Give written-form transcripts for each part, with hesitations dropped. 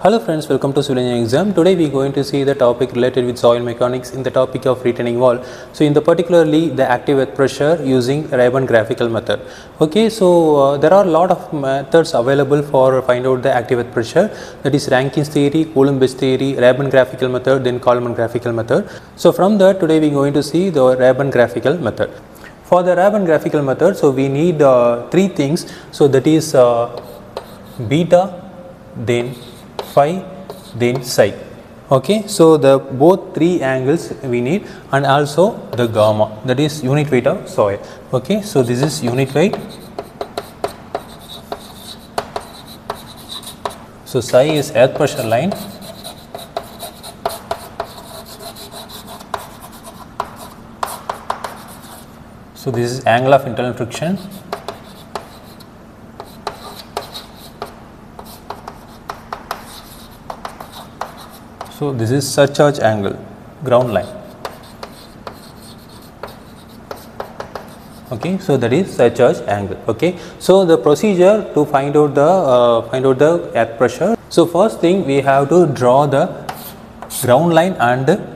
Hello friends, welcome to civil engineering exam. Today we are going to see the topic related with soil mechanics in the topic of retaining wall. So in the particularly the active earth pressure using Rebhann's graphical method. Okay, so there are a lot of methods available for find out the active earth pressure, that is Rankine's theory, Coulomb's theory, Rebhann's graphical method, then Coleman graphical method. So from that today we are going to see the Rebhann's graphical method. For the Rebhann's graphical method, so we need three things. So that is beta, then phi, then psi. Okay, so the both three angles we need, and also the gamma, that is unit weight of soil. Okay, so this is unit weight. So psi is earth pressure line, so this is angle of internal friction. So this is surcharge angle, ground line. Okay, so that is surcharge angle. Okay, so the procedure to find out the earth pressure. So first thing we have to draw the ground line and the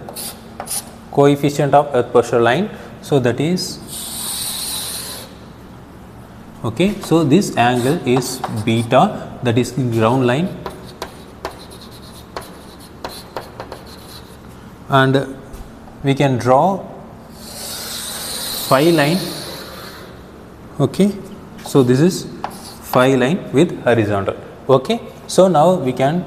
coefficient of earth pressure line. So that is, okay, so this angle is beta, that is ground line. And we can draw phi line. Okay, so this is phi line with horizontal. Okay, so now we can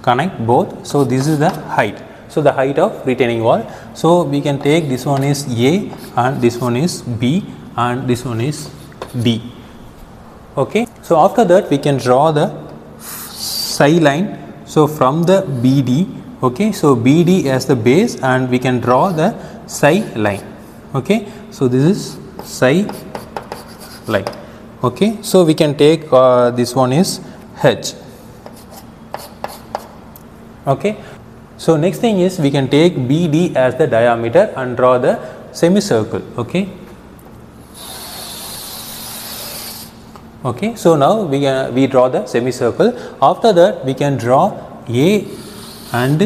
connect both. So this is the height. So the height of retaining wall. So we can take this one is A, and this one is B, and this one is D. Okay, so after that we can draw the psi line. So from the BD. Okay, so BD as the base, and we can draw the psi line. Okay, so this is psi line. Okay, so we can take this one is H. Okay, so next thing is we can take BD as the diameter and draw the semicircle. Okay. Okay, so now we draw the semicircle. After that we can draw A and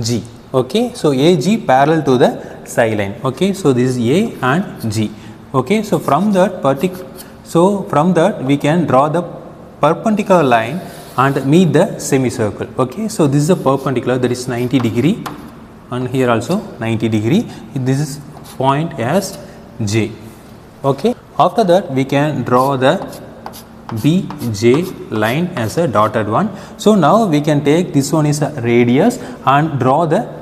G. Okay, so AG parallel to the psi line. Okay, so this is A and G. Okay, so from that we can draw the perpendicular line and meet the semicircle. Okay, so this is a perpendicular, that is 90 degree, and here also 90 degree. This is point as J. Okay, after that we can draw the BJ line as a dotted one. So now we can take this one is a radius and draw the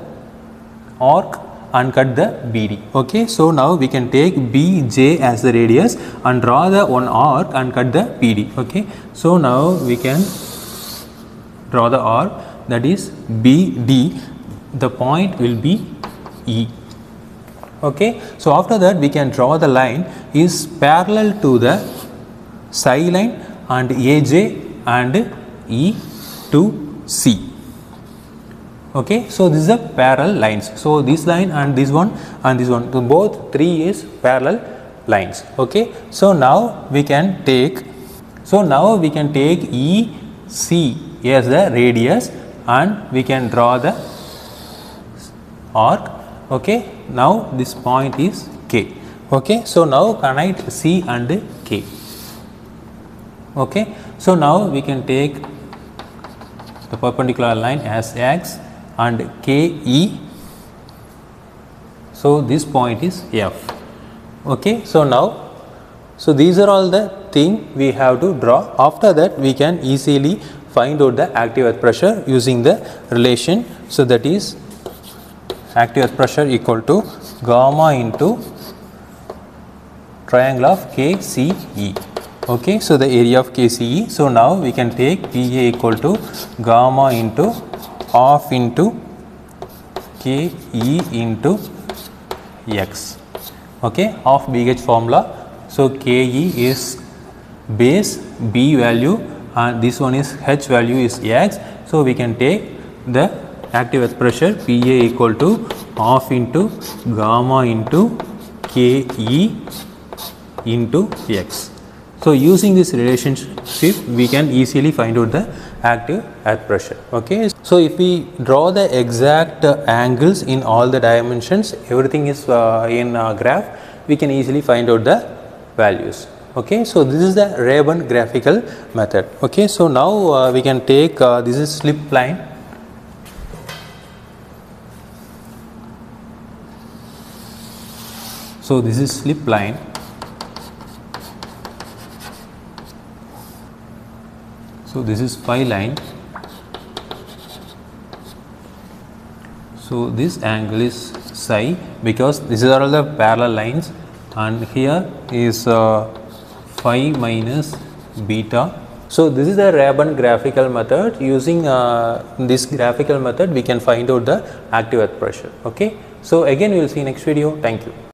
arc and cut the BD. Okay, so now we can take BJ as the radius and draw the one arc and cut the BD. Okay, so now we can draw the arc, that is BD. The point will be E. Okay, so after that we can draw the line is parallel to the psi line and AJ and E to C. Okay, so this is a parallel lines. So this line and this one and this one, so both three is parallel lines. Okay, so now we can take E C as the radius, and we can draw the arc. Okay, now this point is K. Okay, so now connect C and K. Okay, so now we can take the perpendicular line as X and KE. So this point is F. Okay, so now, so these are all the thing we have to draw. After that we can easily find out the active earth pressure using the relation. So that is active earth pressure equal to gamma into triangle of KCE. Okay, so the area of KCE. So now we can take PA equal to gamma into half into KE into X. Okay, half BH formula. So KE is base, B value, and this one is H value is X. So we can take the active earth pressure PA equal to half into gamma into KE into X. So using this relationship, we can easily find out the active air pressure. Okay. So if we draw the exact angles in all the dimensions, everything is in graph, we can easily find out the values. Okay. So this is the Rebhann's graphical method. Okay. So now we can take this is slip line. So this is slip line. So this is phi line. So this angle is psi, because these are all the parallel lines, and here is phi minus beta. So this is the Rebhann's graphical method. Using this graphical method, we can find out the active earth pressure. Okay. So again, we will see next video. Thank you.